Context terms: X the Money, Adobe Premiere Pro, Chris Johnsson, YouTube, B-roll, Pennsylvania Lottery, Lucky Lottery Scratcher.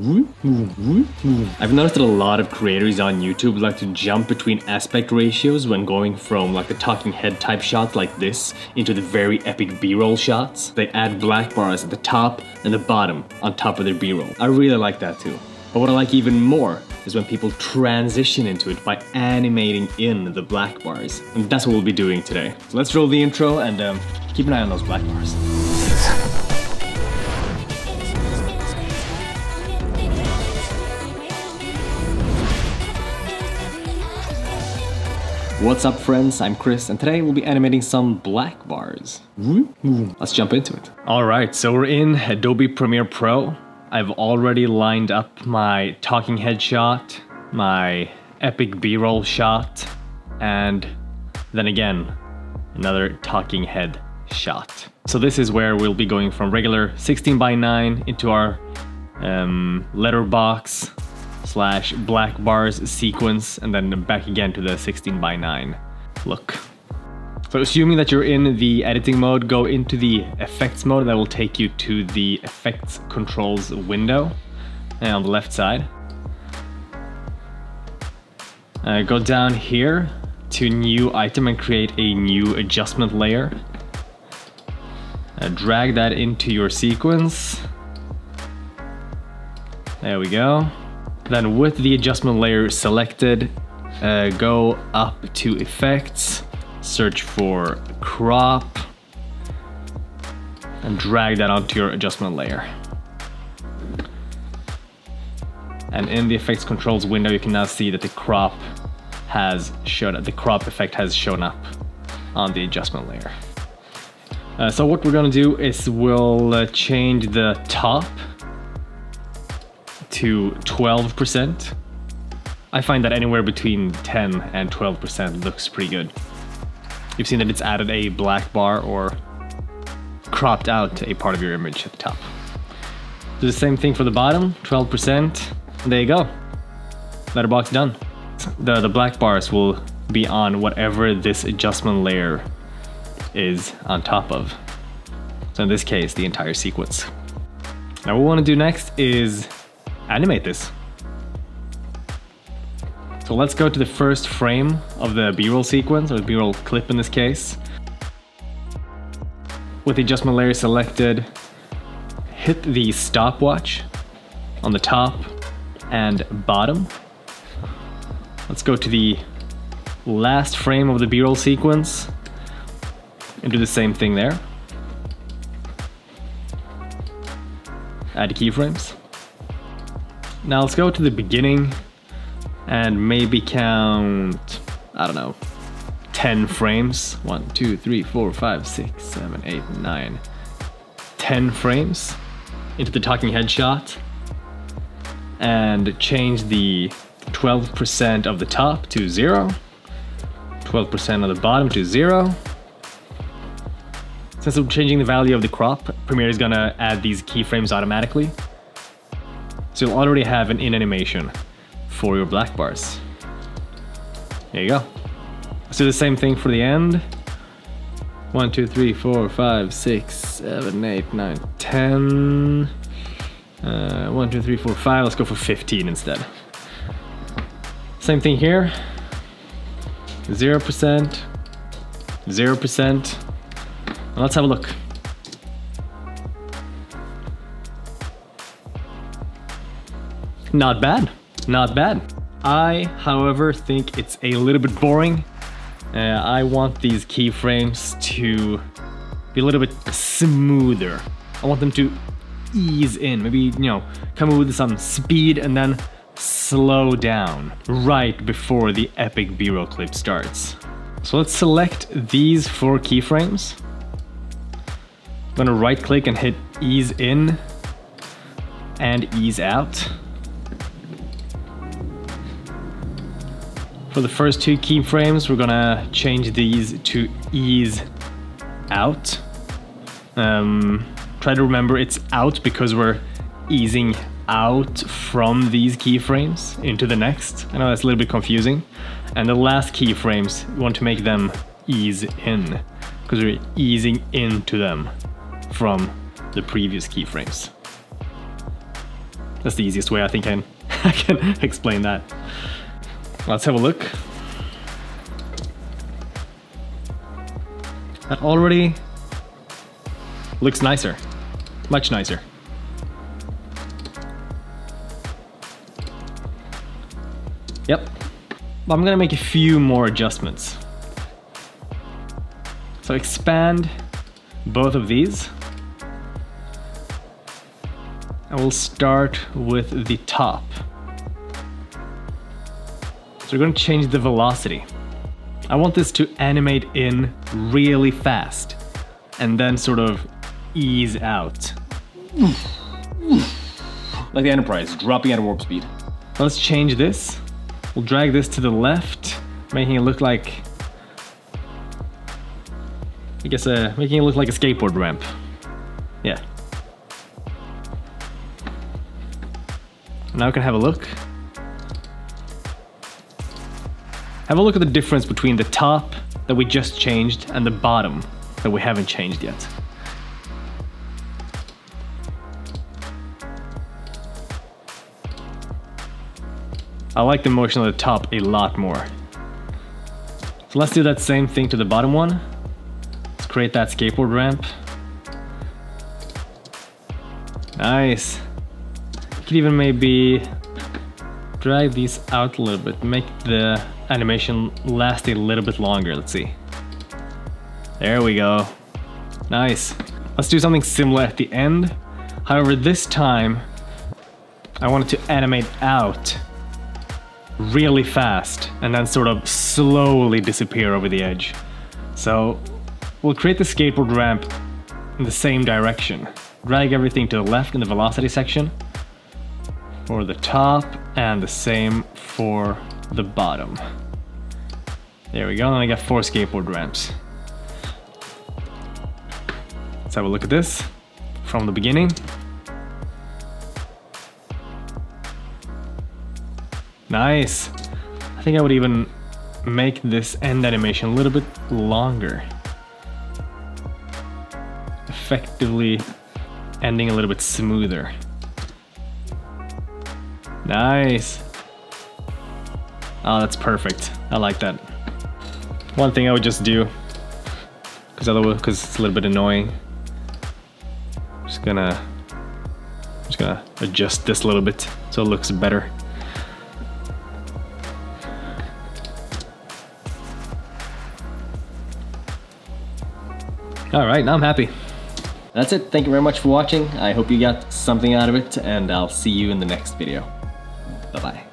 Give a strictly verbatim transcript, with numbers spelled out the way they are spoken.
I've noticed that a lot of creators on YouTube like to jump between aspect ratios when going from like the talking head type shot like this into the very epic B-roll shots. They add black bars at the top and the bottom on top of their B-roll. I really like that too. But what I like even more is when people transition into it by animating in the black bars. And that's what we'll be doing today. So let's roll the intro and um, keep an eye on those black bars. What's up, friends? I'm Chris, and today we'll be animating some black bars. Let's jump into it. All right, so we're in Adobe Premiere Pro. I've already lined up my talking head shot, my epic B-roll shot, and then again, another talking head shot. So this is where we'll be going from regular sixteen by nine into our um, letterbox slash black bars sequence, and then back again to the sixteen by nine look. So assuming that you're in the editing mode, go into the effects mode. That will take you to the effects controls window, and on the left side, uh, go down here to new item and create a new adjustment layer. Uh, drag that into your sequence. There we go. Then with the adjustment layer selected, uh, go up to effects, search for crop, and drag that onto your adjustment layer. And in the effects controls window, you can now see that the crop has shown up, the crop effect has shown up on the adjustment layer. Uh, so what we're gonna do is we'll uh, change the top to twelve percent. I find that anywhere between ten and twelve percent looks pretty good. You've seen that it's added a black bar or cropped out a part of your image at the top. Do the same thing for the bottom, twelve percent. There you go. Letterbox done. The, the black bars will be on whatever this adjustment layer is on top of. So in this case, the entire sequence. Now what we want to do next is animate this. So let's go to the first frame of the B-roll sequence, or the B-roll clip in this case. With the adjustment layer selected, hit the stopwatch on the top and bottom. Let's go to the last frame of the B-roll sequence and do the same thing there. Add keyframes. Now let's go to the beginning and maybe count, I don't know, ten frames. One, two, three, four, five, six, seven, eight, nine. ten frames into the talking head shot and change the twelve percent of the top to zero, twelve percent of the bottom to zero. Since I'm changing the value of the crop, Premiere is gonna add these keyframes automatically. So you'll already have an in animation for your black bars. There you go. Let's do the same thing for the end. One, two, three, four, five, six, seven, eight, nine, ten. Uh, one, two, three, four, five. Let's go for fifteen instead. Same thing here. Zero percent. Zero percent. And let's have a look. Not bad, not bad. I, however, think it's a little bit boring. Uh, I want these keyframes to be a little bit smoother. I want them to ease in, maybe, you know, come up with some speed and then slow down right before the epic B-roll clip starts. So let's select these four keyframes. I'm gonna right click and hit ease in and ease out. For the first two keyframes, we're gonna change these to ease out. Um, try to remember it's out because we're easing out from these keyframes into the next. I know that's a little bit confusing. And the last keyframes, we want to make them ease in because we're easing into them from the previous keyframes. That's the easiest way I think I can, I can explain that. Let's have a look. That already looks nicer, much nicer. Yep, I'm gonna make a few more adjustments. So expand both of these. And we'll start with the top. So we're gonna change the velocity. I want this to animate in really fast and then sort of ease out. Like the Enterprise, dropping out of warp speed. Let's change this. We'll drag this to the left, making it look like, I guess, uh, making it look like a skateboard ramp. Yeah. Now we can have a look. Have a look at the difference between the top that we just changed and the bottom that we haven't changed yet. I like the motion on the top a lot more. So let's do that same thing to the bottom one. Let's create that skateboard ramp. Nice. Could even maybe drag these out a little bit, make the animation last a little bit longer. Let's see. There we go. Nice. Let's do something similar at the end. However, this time I wanted to animate out really fast and then sort of slowly disappear over the edge. So we'll create the skateboard ramp in the same direction. Drag everything to the left in the velocity section for the top and the same for the bottom. There we go, and I got four skateboard ramps. Let's have a look at this from the beginning. Nice. I think I would even make this end animation a little bit longer. Effectively ending a little bit smoother. Nice. Oh, that's perfect. I like that. One thing I would just do, because otherwise, because it's a little bit annoying. I'm just gonna, I'm just gonna adjust this a little bit so it looks better. All right, now I'm happy. That's it. Thank you very much for watching. I hope you got something out of it, and I'll see you in the next video. Bye-bye.